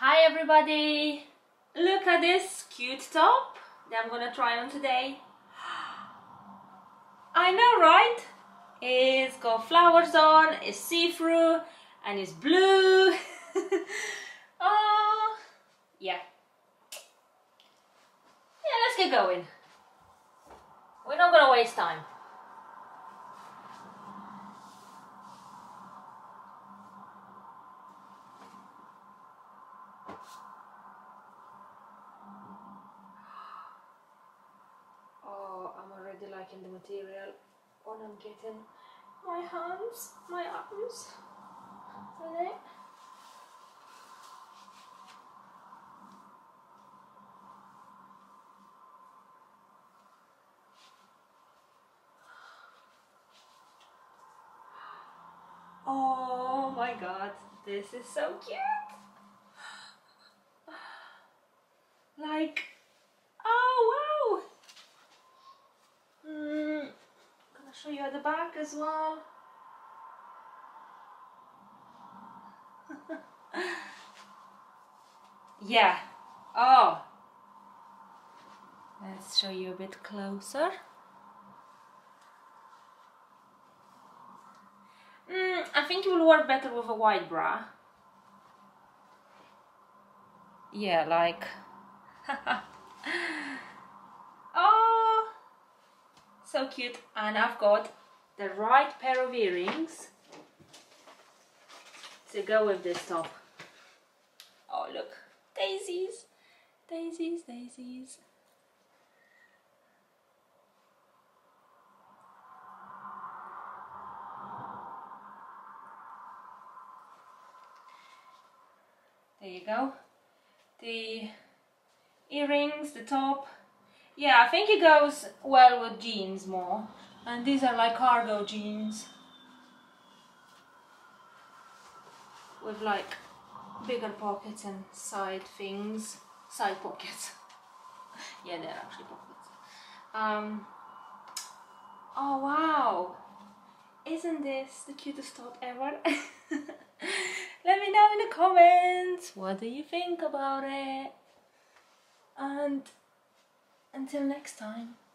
Hi everybody! Look at this cute top that I'm gonna try on today. I know, right? It's got flowers on, it's see-through and it's blue. Oh, yeah, let's get going. We're not gonna waste time. Oh, I'm already liking the material when I'm getting my hands, my arms with it. Oh my god, this is so cute! Like, oh wow! I'm gonna show you at the back as well. Yeah, oh! Let's show you a bit closer. I think it will work better with a wide bra. Yeah, like... Oh, so cute. And I've got the right pair of earrings to go with this top. Oh, look. Daisies. Daisies, daisies. There you go. The earrings, the top. Yeah, I think it goes well with jeans more. And these are like cargo jeans. With like bigger pockets and side things. Side pockets. Yeah, they're actually pockets. Oh wow. Isn't this the cutest top ever? Let me know in the comments, what do you think about it? And until next time.